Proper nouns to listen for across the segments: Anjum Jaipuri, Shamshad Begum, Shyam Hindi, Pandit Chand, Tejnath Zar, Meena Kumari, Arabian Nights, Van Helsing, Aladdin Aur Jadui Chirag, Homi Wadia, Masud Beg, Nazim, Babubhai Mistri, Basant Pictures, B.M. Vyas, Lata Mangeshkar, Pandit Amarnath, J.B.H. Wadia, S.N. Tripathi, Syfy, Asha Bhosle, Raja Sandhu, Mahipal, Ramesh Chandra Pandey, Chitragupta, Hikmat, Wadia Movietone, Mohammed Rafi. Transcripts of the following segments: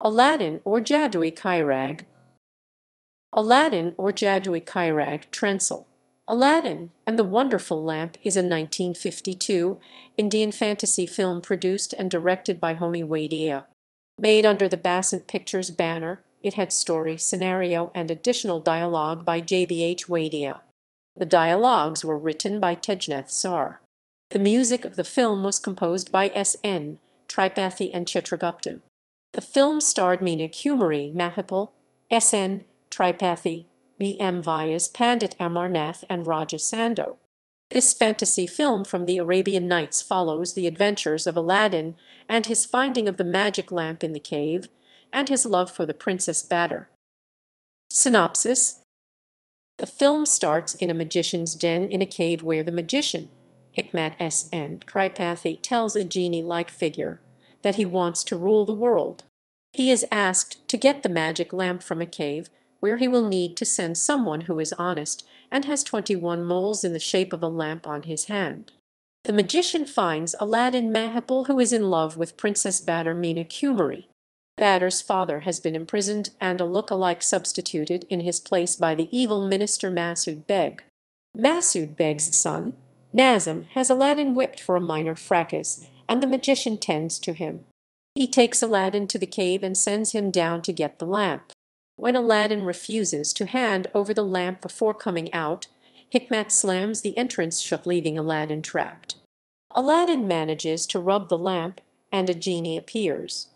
Aladdin Aur Jadui Chirag. Aladdin Aur Jadui Chirag Trenchal. Aladdin and the Wonderful Lamp is a 1952 Indian fantasy film produced and directed by Homi Wadia. Made under the Basant Pictures banner, it had story, scenario, and additional dialogue by J.B.H. Wadia. The dialogues were written by Tejnath Zar. The music of the film was composed by S.N. Tripathi and Chitragupta. The film starred Meena Kumari, Mahipal, S.N. Tripathi, B.M. Vyas, Pandit Amarnath, and Raja Sandhu. This fantasy film from the Arabian Nights follows the adventures of Aladdin and his finding of the magic lamp in the cave and his love for the Princess Batter. Synopsis. The film starts in a magician's den in a cave where the magician, Hikmat S.N. Tripathi, tells a genie-like figure that he wants to rule the world. He is asked to get the magic lamp from a cave where he will need to send someone who is honest and has 21 moles in the shape of a lamp on his hand. The magician finds Aladdin Mahipal, who is in love with Princess Batter Meena Kumari. Batter's father has been imprisoned and a look-alike substituted in his place by the evil minister Masud Beg. Masud Beg's son, Nazim, has Aladdin whipped for a minor fracas, and the magician tends to him. He takes Aladdin to the cave and sends him down to get the lamp. When Aladdin refuses to hand over the lamp before coming out, Hikmat slams the entrance shut, leaving Aladdin trapped. Aladdin manages to rub the lamp, and a genie appears.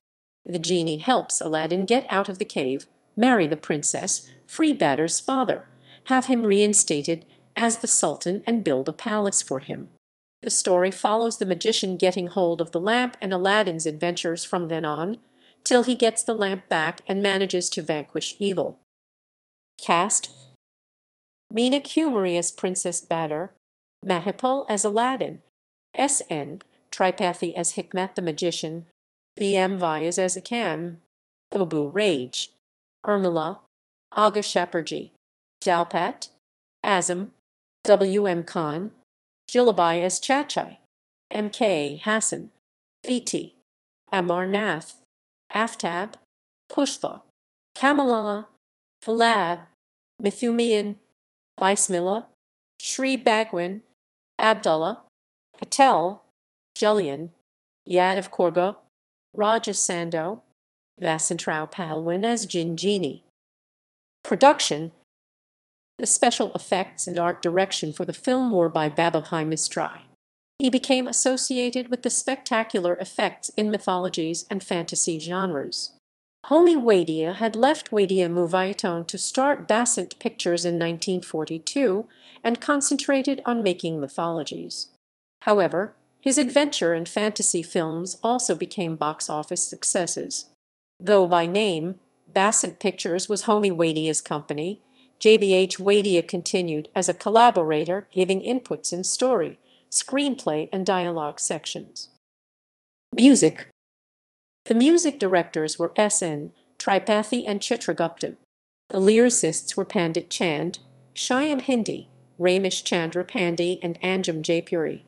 The genie helps Aladdin get out of the cave, marry the princess, free Batter's father, have him reinstated as the sultan, and build a palace for him. The story follows the magician getting hold of the lamp and Aladdin's adventures from then on, till he gets the lamp back and manages to vanquish evil. Cast: Meena Kumari as Princess Batter, Mahipal as Aladdin, S.N. Tripathi as Hikmat the Magician, B.M. Vyas as Akam, Babu Raj, Urmila, Aga Shaparji, Dalpat, Azam, W.M. Khan, Jilabai as Chachai, M.K. Hassan, V.T. Amarnath, Aftab, Pushpa, Kamala, Falab, Mithumian, Bismillah, Sri Bagwin, Abdullah, Patel, Julian, Yadav Korga, Raja Sandhu, Vasantrao Palwin as Jin Genie. Production. The special effects and art direction for the film were by Babubhai Mistri. He became associated with the spectacular effects in mythologies and fantasy genres. Homi Wadia had left Wadia Movietone to start Basant Pictures in 1942 and concentrated on making mythologies. However, his adventure and fantasy films also became box office successes. Though by name, Basant Pictures was Homi Wadia's company, J.B.H. Wadia continued as a collaborator, giving inputs in story, screenplay, and dialogue sections. Music. The music directors were S.N. Tripathi and Chitragupta. The lyricists were Pandit Chand, Shyam Hindi, Ramesh Chandra Pandey, and Anjum Jaipuri.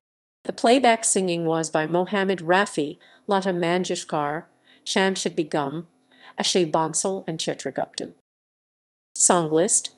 The playback singing was by Mohammed Rafi, Lata Mangeshkar, Shamshad Begum, Asha Bhosle, and Chitragupta. Song list.